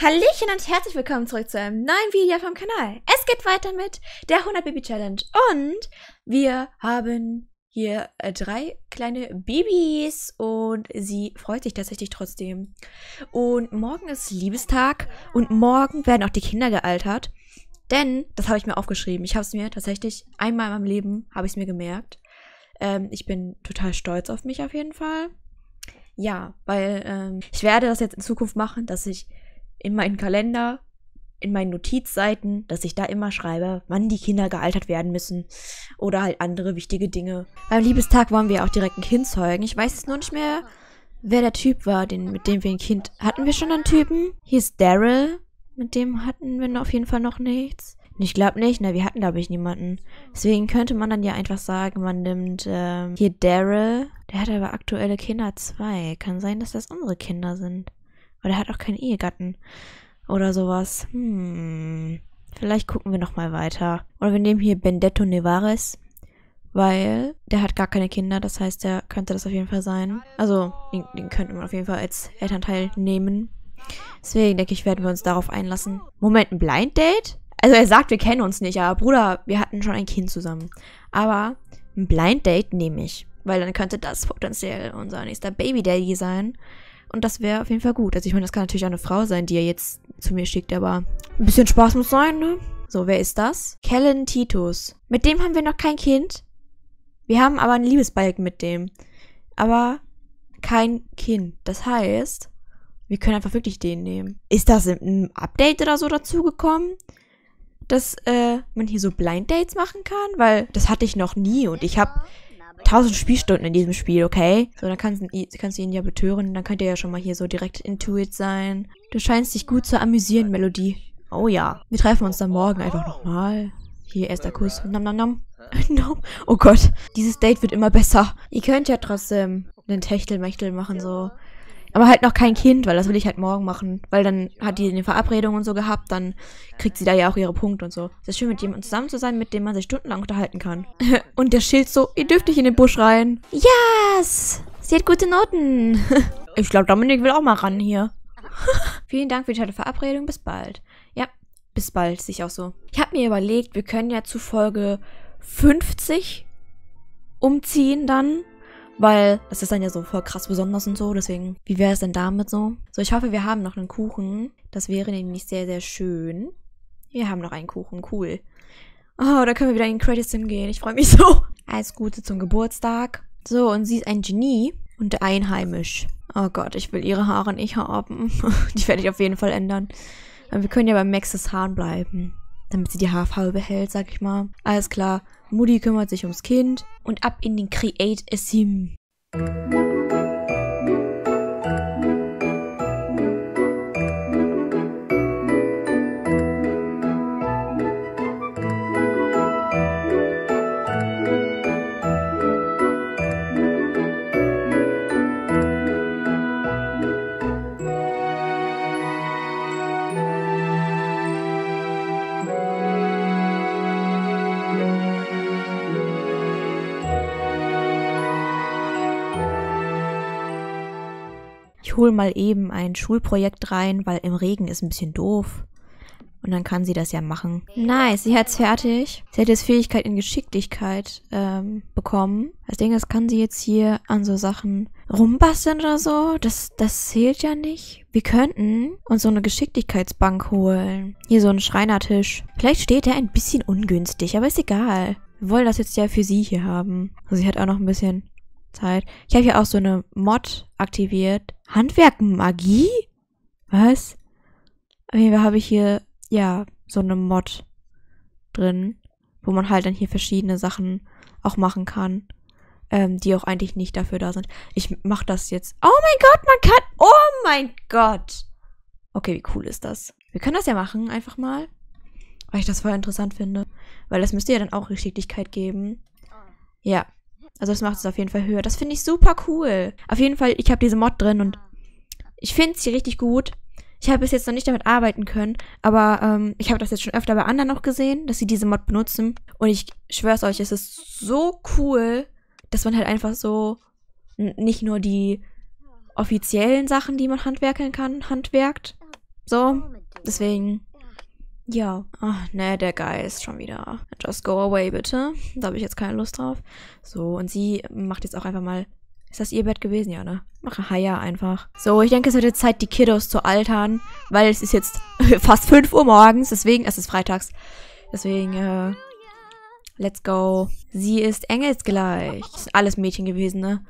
Hallöchen und herzlich willkommen zurück zu einem neuen Video vom Kanal. Es geht weiter mit der 100 Baby Challenge und wir haben hier drei kleine Babys und sie freut sich tatsächlich trotzdem. Und morgen ist Liebestag und morgen werden auch die Kinder gealtert, denn das habe ich mir aufgeschrieben. Ich habe es mir tatsächlich einmal in meinem Leben, habe ich es mir gemerkt. Ich bin total stolz auf mich auf jeden Fall. Ja, weil ich werde das jetzt in Zukunft machen, dass ich in meinen Kalender, in meinen Notizseiten, dass ich da immer schreibe, wann die Kinder gealtert werden müssen oder halt andere wichtige Dinge. Beim Liebestag wollen wir auch direkt ein Kind zeugen. Ich weiß jetzt nur nicht mehr, wer der Typ war, mit dem wir ein Kind... Hatten wir schon einen Typen? Hieß Daryl. Mit dem hatten wir auf jeden Fall noch nichts. Ich glaube nicht. Na, wir hatten, glaube ich, niemanden. Deswegen könnte man dann ja einfach sagen, man nimmt hier Daryl. Der hat aber aktuelle Kinder 2. Kann sein, dass das unsere Kinder sind. Oder er hat auch keinen Ehegatten. Oder sowas. Vielleicht gucken wir nochmal weiter. Oder wir nehmen hier Benedetto Nevares. Weil der hat gar keine Kinder. Das heißt, der könnte das auf jeden Fall sein. Also, den könnte man auf jeden Fall als Elternteil nehmen. Deswegen, denke ich, werden wir uns darauf einlassen. Moment, ein Blind Date? Also, er sagt, wir kennen uns nicht. Aber Bruder, wir hatten schon ein Kind zusammen. Aber ein Blind Date nehme ich. Weil dann könnte das potenziell unser nächster Baby Daddy sein. Und das wäre auf jeden Fall gut. Also ich meine, das kann natürlich auch eine Frau sein, die er jetzt zu mir schickt, aber ein bisschen Spaß muss sein, ne? So, wer ist das? Kellen Titus. Mit dem haben wir noch kein Kind. Wir haben aber einen Liebesbalken mit dem. Aber kein Kind. Das heißt, wir können einfach wirklich den nehmen. Ist das ein Update oder so dazugekommen? Dass man hier so Blind Dates machen kann? Weil das hatte ich noch nie und ich habe 1000 Spielstunden in diesem Spiel, okay? So, dann kannst du ihn ja betören. Dann könnt ihr ja schon mal hier so direkt Intuit sein. Du scheinst dich gut zu amüsieren, Melodie. Oh ja. Wir treffen uns dann morgen einfach nochmal. Hier, erster Kuss. Nom, nom, nom. Nom. Oh Gott. Dieses Date wird immer besser. Ihr könnt ja trotzdem einen Techtelmechtel machen, so. Aber halt noch kein Kind, weil das will ich halt morgen machen. Weil dann hat die eine Verabredung und so gehabt, dann kriegt sie da ja auch ihre Punkte und so. Es ist schön, mit jemandem zusammen zu sein, mit dem man sich stundenlang unterhalten kann. Und der Schild so, ihr dürft nicht in den Busch rein. Yes! Sie hat gute Noten. Ich glaube, Dominik will auch mal ran hier. Vielen Dank für die tolle Verabredung, bis bald. Ja, bis bald, sehe ich auch so. Ich habe mir überlegt, wir können ja zu Folge 50 umziehen dann. Weil das ist dann ja so voll krass besonders und so. Deswegen, wie wäre es denn damit so? So, ich hoffe, wir haben noch einen Kuchen. Das wäre nämlich sehr, sehr schön. Wir haben noch einen Kuchen, cool. Oh, da können wir wieder in den Credits hingehen. Ich freue mich so. Alles Gute zum Geburtstag. So, und sie ist ein Genie und einheimisch. Oh Gott, ich will ihre Haare nicht haben. Die werde ich auf jeden Fall ändern. Aber wir können ja bei Maxes Haaren bleiben. Damit sie die Haarfarbe behält, sag ich mal. Alles klar. Mutti kümmert sich ums Kind. Und ab in den Create a Sim. Hol mal eben ein Schulprojekt rein, weil im Regen ist ein bisschen doof. Und dann kann sie das ja machen. Nice, sie hat's fertig. Sie hat jetzt Fähigkeit in Geschicklichkeit bekommen. Das Ding ist, kann sie jetzt hier an so Sachen rumbasteln oder so? Das zählt ja nicht. Wir könnten uns so eine Geschicklichkeitsbank holen. Hier so einen Schreinertisch. Vielleicht steht der ein bisschen ungünstig, aber ist egal. Wir wollen das jetzt ja für sie hier haben. Also sie hat auch noch ein bisschen Zeit. Ich habe hier auch so eine Mod aktiviert. Handwerkmagie? Was? Auf jeden Fall habe ich hier, ja, so eine Mod drin, wo man halt dann hier verschiedene Sachen auch machen kann, die auch eigentlich nicht dafür da sind. Ich mache das jetzt. Oh mein Gott, man kann... Oh mein Gott! Okay, wie cool ist das? Wir können das ja machen, einfach mal. Weil ich das voll interessant finde. Weil das müsste ja dann auch Geschicklichkeit geben. Ja. Also das macht es auf jeden Fall höher. Das finde ich super cool. Auf jeden Fall, ich habe diese Mod drin und ich finde es hier richtig gut. Ich habe bis jetzt noch nicht damit arbeiten können, aber ich habe das jetzt schon öfter bei anderen noch gesehen, dass sie diese Mod benutzen. Und ich schwör's euch, es ist so cool, dass man halt einfach so nicht nur die offiziellen Sachen, die man handwerkeln kann, handwerkt, So, deswegen. Ja. Ach, ne, der Geist schon wieder. Just go away, bitte. Da habe ich jetzt keine Lust drauf. So, und sie macht jetzt auch einfach mal... Ist das ihr Bett gewesen? Ja, ne? Mache Haya einfach. So, ich denke, es wird jetzt Zeit, die Kiddos zu altern. Weil es ist jetzt fast 5 Uhr morgens. Deswegen, es ist freitags. Deswegen, let's go. Sie ist engelsgleich. Ist alles Mädchen gewesen, ne?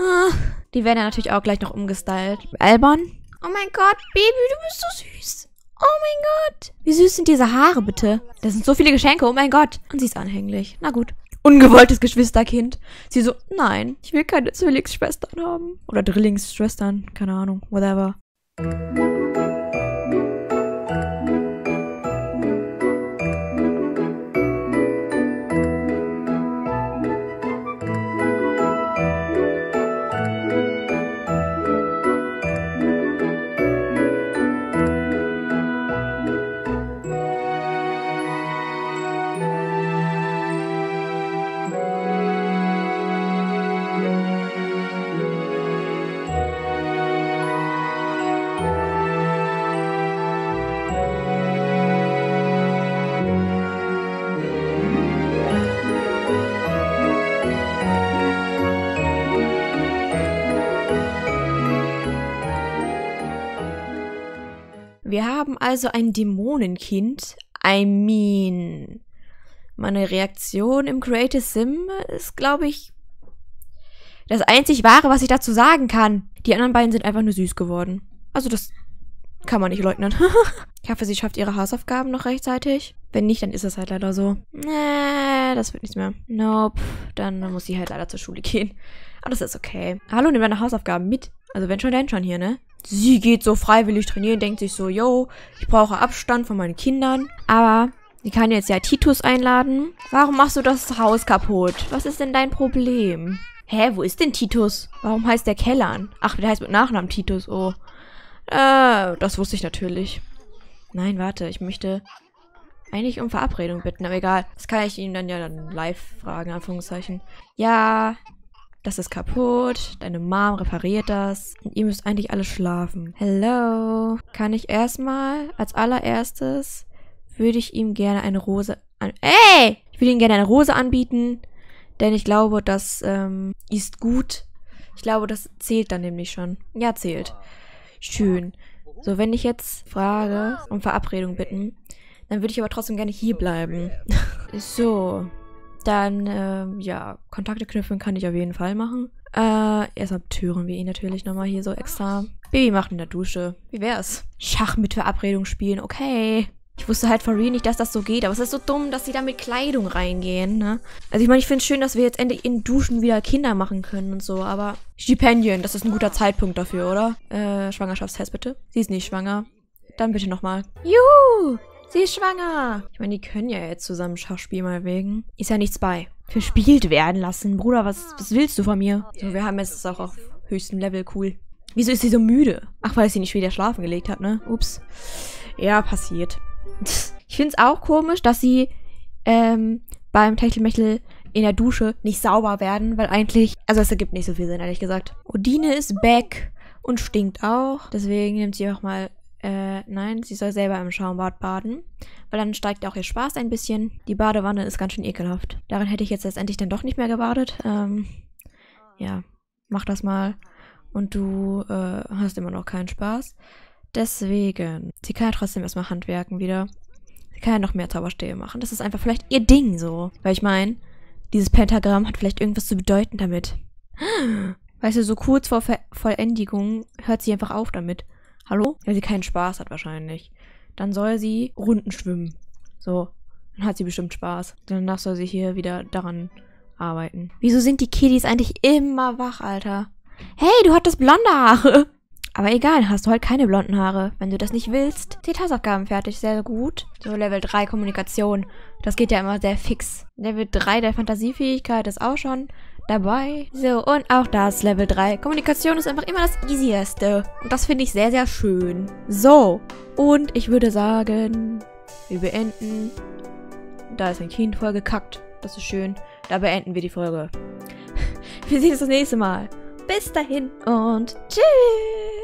Ah, die werden ja natürlich auch gleich noch umgestylt. Alban? Oh mein Gott, Baby, du bist so süß. Oh mein Gott. Wie süß sind diese Haare, bitte? Das sind so viele Geschenke, oh mein Gott. Und sie ist anhänglich. Na gut. Ungewolltes Geschwisterkind. Sie so, nein, ich will keine Zwillingsschwestern haben. Oder Drillingsschwestern, keine Ahnung, whatever. Wir haben also ein Dämonenkind. I mean, meine Reaktion im Creative Sim ist, glaube ich, das einzig Wahre, was ich dazu sagen kann. Die anderen beiden sind einfach nur süß geworden. Also das kann man nicht leugnen. Ich hoffe, sie schafft ihre Hausaufgaben noch rechtzeitig. Wenn nicht, dann ist es halt leider so. Nee, das wird nichts mehr. Nope, dann muss sie halt leider zur Schule gehen. Aber das ist okay. Hallo, nimm deine Hausaufgaben mit. Also wenn schon, denn schon hier, ne? Sie geht so freiwillig trainieren, denkt sich so, yo, ich brauche Abstand von meinen Kindern. Aber sie kann jetzt ja Titus einladen. Warum machst du das Haus kaputt? Was ist denn dein Problem? Hä, wo ist denn Titus? Warum heißt der Kellern? Ach, der heißt mit Nachnamen Titus, oh. Das wusste ich natürlich. Nein, warte, ich möchte eigentlich um Verabredung bitten, aber egal. Das kann ich Ihnen dann ja dann live fragen, Anführungszeichen. Ja... Das ist kaputt. Deine Mom repariert das. Und ihr müsst eigentlich alle schlafen. Hello. Kann ich erstmal, als allererstes, würde ich ihm gerne eine Rose an... Ey! Ich würde ihm gerne eine Rose anbieten. Denn ich glaube, das ist gut. Ich glaube, das zählt dann nämlich schon. Ja, zählt. Schön. So, wenn ich jetzt frage, um Verabredung bitten, dann würde ich aber trotzdem gerne hier bleiben. So. Dann, ja, Kontakte knüpfen kann ich auf jeden Fall machen. Erstmal betören wir ihn natürlich nochmal hier so extra. Baby macht in der Dusche. Wie wär's? Schach mit Verabredung spielen, okay. Ich wusste halt for real nicht, dass das so geht. Aber es ist so dumm, dass sie da mit Kleidung reingehen, ne? Also ich meine, ich finde es schön, dass wir jetzt endlich in Duschen wieder Kinder machen können und so. Aber Stipendien, das ist ein guter Zeitpunkt dafür, oder? Schwangerschaftstest bitte. Sie ist nicht schwanger. Dann bitte nochmal. Juhu! Sie ist schwanger. Ich meine, die können ja jetzt zusammen Schach spielen, mal wegen. Ist ja nichts bei. Verspielt werden lassen. Bruder, was willst du von mir? So, wir haben jetzt das auch auf höchstem Level. Cool. Wieso ist sie so müde? Ach, weil sie nicht wieder schlafen gelegt hat, ne? Ups. Ja, passiert. Ich finde es auch komisch, dass sie beim Techtelmechtel in der Dusche nicht sauber werden, weil eigentlich... Also, es ergibt nicht so viel Sinn, ehrlich gesagt. Odine ist back und stinkt auch. Deswegen nimmt sie auch mal... Nein, sie soll selber im Schaumbad baden, weil dann steigt auch ihr Spaß ein bisschen. Die Badewanne ist ganz schön ekelhaft. Darin hätte ich jetzt letztendlich dann doch nicht mehr gebadet. Ja, mach das mal und du hast immer noch keinen Spaß. Deswegen, sie kann ja trotzdem erstmal handwerken wieder. Sie kann ja noch mehr Zauberstäbe machen. Das ist einfach vielleicht ihr Ding so. Weil ich meine, dieses Pentagramm hat vielleicht irgendwas zu bedeuten damit. Weißt du, so kurz vor Vollendigung hört sie einfach auf damit. Hallo? Weil sie keinen Spaß hat wahrscheinlich. Dann soll sie Runden schwimmen. So, dann hat sie bestimmt Spaß. Danach soll sie hier wieder daran arbeiten. Wieso sind die Kiddies eigentlich immer wach, Alter? Hey, du hattest blonde Haare. Aber egal, hast du halt keine blonden Haare. Wenn du das nicht willst, die Hausaufgaben fertig, sehr gut. So, Level 3 Kommunikation. Das geht ja immer sehr fix. Level 3 der Fantasiefähigkeit ist auch schon... dabei. So, und auch das Level 3. Kommunikation ist einfach immer das Easieste. Und das finde ich sehr, sehr schön. So, und ich würde sagen, wir beenden. Da ist ein Kind vollgekackt. Das ist schön. Da beenden wir die Folge. Wir sehen uns das nächste Mal. Bis dahin und tschüss.